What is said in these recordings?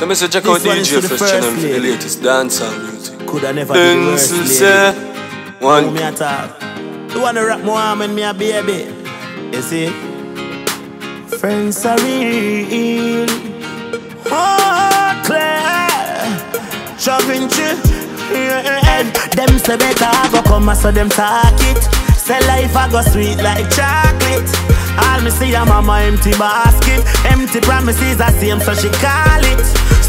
So Mr. Jacko DJ first channel for the latest dancehall music. Coulda never be the worst lady. One me attack. You wanna wrap my arm in me a baby. You see? Friends are real. Oh, Claire. Chopping you. Them say better I go come and so them talk it. Say life I go sweet like chocolate. All me see a mama empty basket. Empty promises I see him so she call it.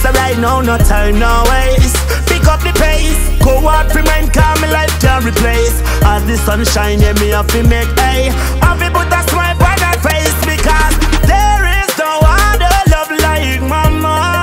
So right now no time no waste. Pick up the pace. Go out for mine cause me life can't replace. As the sun shine yeah me have to make hay. Have to put a smile on that face. Because there is no other love like mama.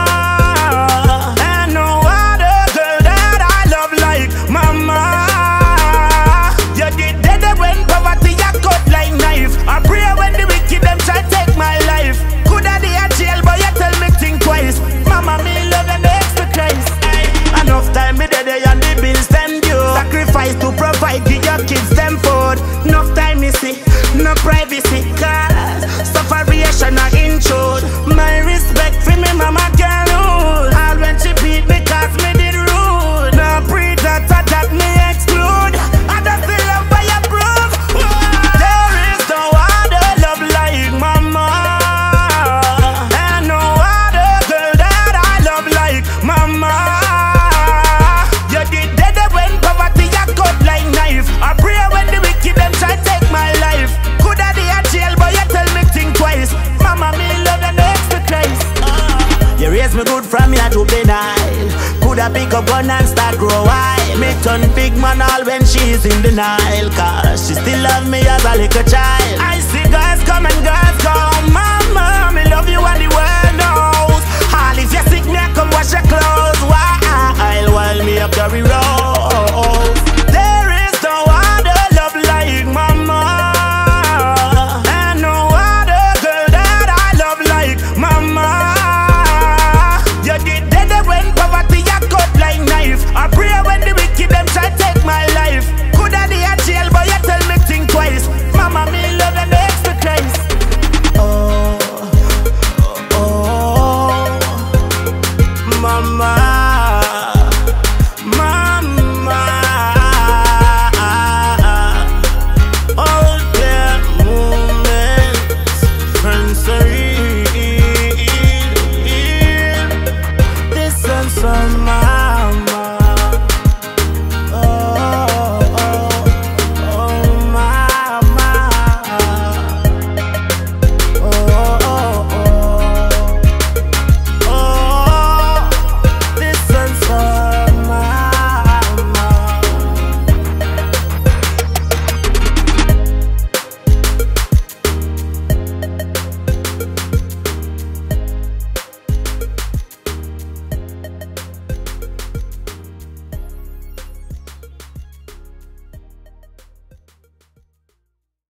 To provide give your kids them food. No time you see, no privacy. Cause separation or intrude. My respect for me mama can't lose. All when she beat me cause me did rude. No predator that me exclude. I just the love I approve. There is no other love like mama. And no other girl that I love like mama. I pray when the wicked them try to take my life. Could I be a jail but you tell me think twice. Mama me love and no extra Christ. You raise me good from me a juvenile. Could I pick up gun and start grow wild. Me turn big man all when she's in denial. Cause she still love me as a little child. I see girls come and girls go. Mama me love you all the world.